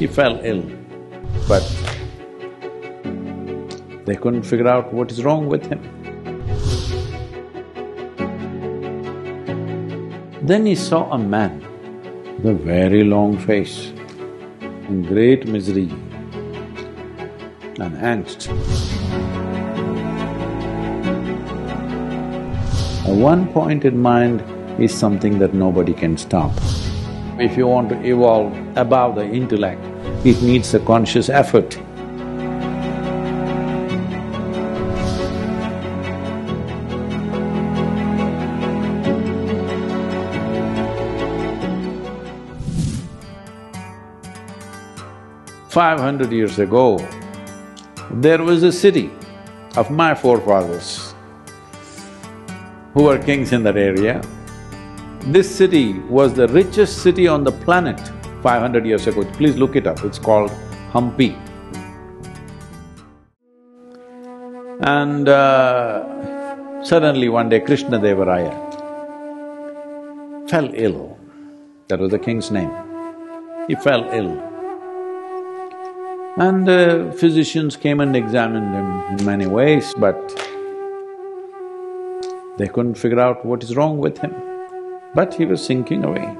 He fell ill, but they couldn't figure out what is wrong with him. Then he saw a man with a very long face, in great misery and angst. A one-pointed mind is something that nobody can stop. If you want to evolve above the intellect, it needs a conscious effort. $500 years ago, there was a city of my forefathers who were kings in that area. This city was the richest city on the planet 500 years ago. Please look it up, it's called Hampi. And suddenly one day Krishna Devaraya fell ill. That was the king's name. He fell ill. And physicians came and examined him in many ways, but they couldn't figure out what is wrong with him. But he was sinking away.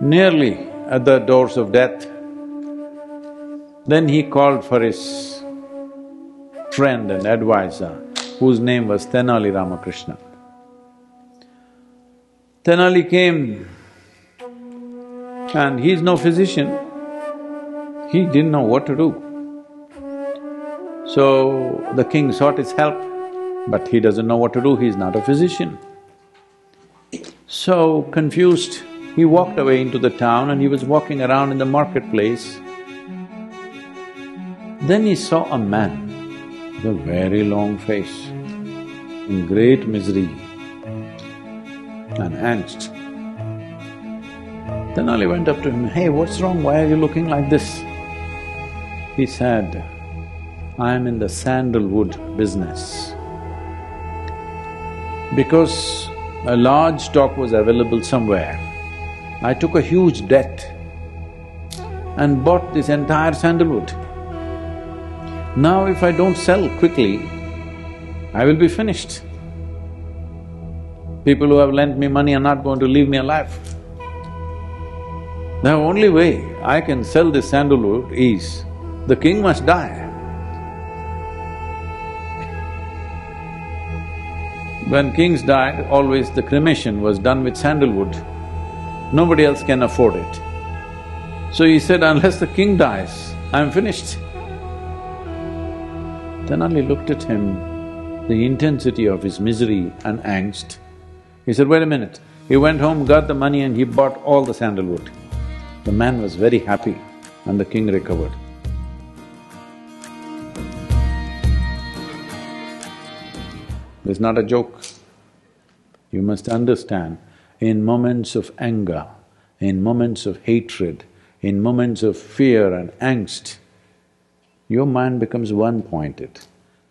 Nearly at the doors of death, then he called for his friend and advisor, whose name was Tenali Ramakrishna. Tenali came, and he's no physician. He didn't know what to do. So the king sought his help, but he doesn't know what to do, he's not a physician. So confused, he walked away into the town and he was walking around in the marketplace. Then he saw a man with a very long face, in great misery and angst. Tenali went up to him, "Hey, what's wrong? Why are you looking like this?" He said, "I am in the sandalwood business." Because a large stock was available somewhere, I took a huge debt and bought this entire sandalwood. Now if I don't sell quickly, I will be finished. People who have lent me money are not going to leave me alive. The only way I can sell this sandalwood is, the king must die. When kings died, always the cremation was done with sandalwood. Nobody else can afford it. So he said, "Unless the king dies, I'm finished." Tenali looked at him, the intensity of his misery and angst. He said, "Wait a minute." He went home, got the money and he bought all the sandalwood. The man was very happy and the king recovered. It's not a joke. You must understand, in moments of anger, in moments of hatred, in moments of fear and angst, your mind becomes one-pointed.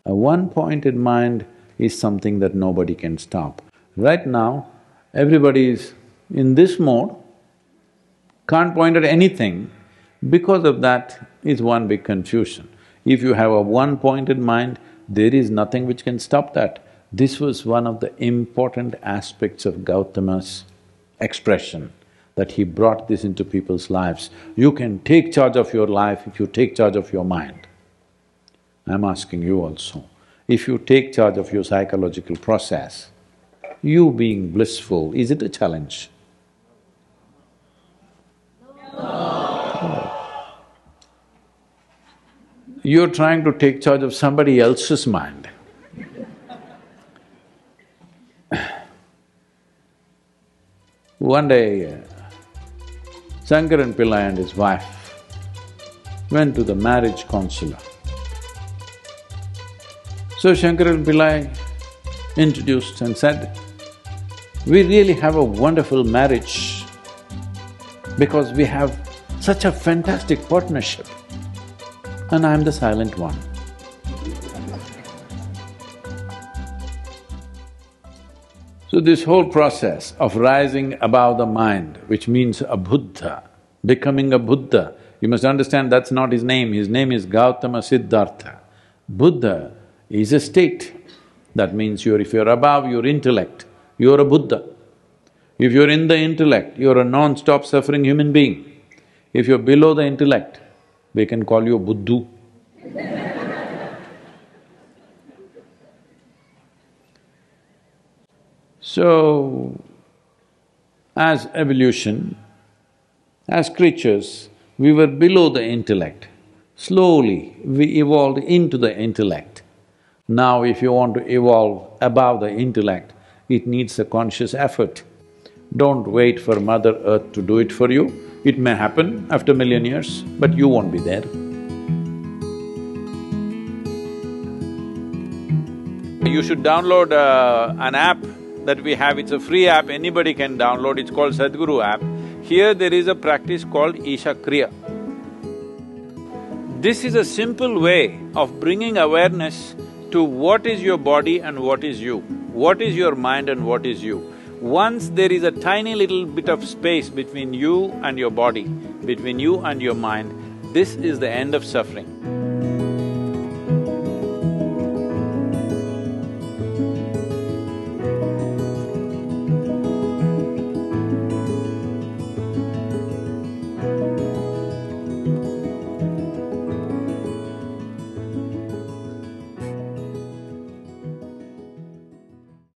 A one-pointed mind is something that nobody can stop. Right now, everybody is in this mode, can't point at anything. Because of that, it's one big confusion. If you have a one-pointed mind, there is nothing which can stop that. This was one of the important aspects of Gautama's expression, that he brought this into people's lives. You can take charge of your life if you take charge of your mind. I'm asking you also, if you take charge of your psychological process, you being blissful, is it a challenge? No. You're trying to take charge of somebody else's mind. One day, Shankaran Pillai and his wife went to the marriage counselor. So Shankaran Pillai introduced and said, "We really have a wonderful marriage because we have such a fantastic partnership, and I'm the silent one." So this whole process of rising above the mind, which means a Buddha, becoming a Buddha. You must understand that's not his name is Gautama Siddhartha. Buddha is a state. That means if you're above your intellect, you're a Buddha. If you're in the intellect, you're a non-stop suffering human being. If you're below the intellect, they can call you a Buddhu. So, as evolution, as creatures, we were below the intellect. Slowly, we evolved into the intellect. Now, if you want to evolve above the intellect, it needs a conscious effort. Don't wait for Mother Earth to do it for you. It may happen after a million years, but you won't be there. You should download an app that we have. It's a free app, anybody can download. It's called Sadhguru app. Here there is a practice called Isha Kriya. This is a simple way of bringing awareness to what is your body and what is you, what is your mind and what is you. Once there is a tiny little bit of space between you and your body, between you and your mind, this is the end of suffering.